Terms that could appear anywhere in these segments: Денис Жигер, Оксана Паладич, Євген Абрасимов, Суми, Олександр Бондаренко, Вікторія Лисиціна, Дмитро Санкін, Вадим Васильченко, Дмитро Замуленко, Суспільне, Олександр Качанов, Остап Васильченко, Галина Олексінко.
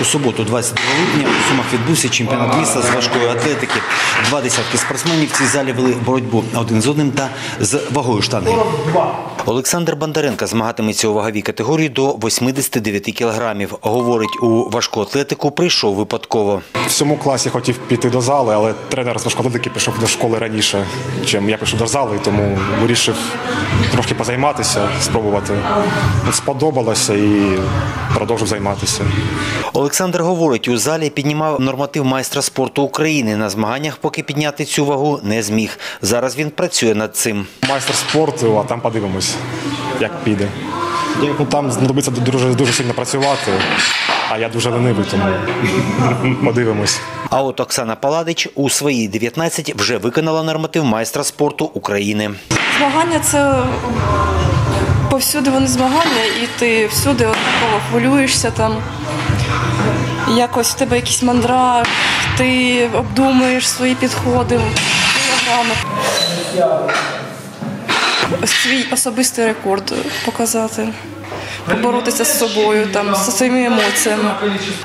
У суботу, 22 липня, у Сумах відбувся чемпіонат міста з важкої атлетики. 20 спортсменів в цій залі вели боротьбу один з одним та з вагою штанги. Олександр Бондаренко змагатиметься у ваговій категорії до 89 кілограмів. Говорить, у важку атлетику прийшов випадково. В цьому класі хотів піти до зали, але тренер з важкої атлетики пішов до школи раніше, ніж я пішов до зали, тому вирішив трошки позайматися, спробувати. Сподобалося і продовжив займатися. Олександр говорить, у залі піднімав норматив майстра спорту України. На змаганнях поки підняти цю вагу не зміг. Зараз він працює над цим. Майстер спорту, а там подивимось, як піде. Там знадобиться дуже сильно працювати, а я дуже ленивий, тому подивимось. А от Оксана Паладич у свої 19 вже виконала норматив майстра спорту України. Змагання – це повсюди вони змагання, і ти всюди однаково хвилюєшся там. Якось в тебе якийсь мандраж, ти обдумуєш свої підходи, програми. Свій особистий рекорд показати, поборотися з собою, там, зі своїми емоціями.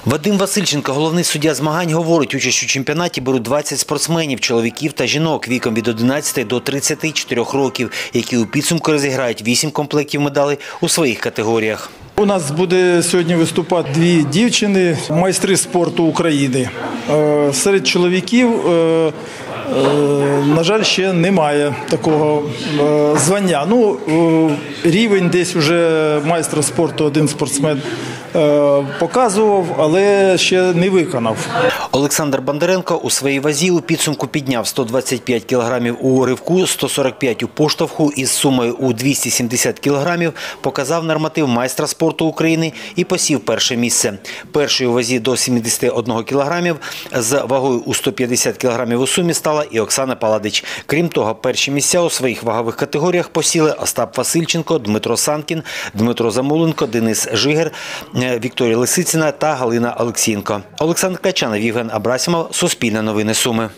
Вадим Васильченко, головний суддя змагань, говорить, участь у чемпіонаті беруть 20 спортсменів, чоловіків та жінок віком від 11 до 34 років, які у підсумку розіграють 8 комплектів медалей у своїх категоріях. У нас буде сьогодні виступати дві дівчини, майстри спорту України. Серед чоловіків, на жаль, ще немає такого звання. Ну, рівень десь вже майстра спорту один спортсмен показував, але ще не виконав. Олександр Бондаренко у своїй вазі у підсумку підняв 125 кілограмів у ривку, 145 у поштовху із сумою у 270 кілограмів, показав норматив майстра спорту України і посів перше місце. Перший у вазі до 71 кілограмів з вагою у 150 кілограмів у сумі стала і Оксана Паладич. Крім того, перші місця у своїх вагових категоріях посіли Остап Васильченко, Дмитро Санкін, Дмитро Замуленко, Денис Жигер, Вікторія Лисиціна та Галина Олексінко. Олександр Качанов, Євген Абрасимов, Суспільне новини Суми.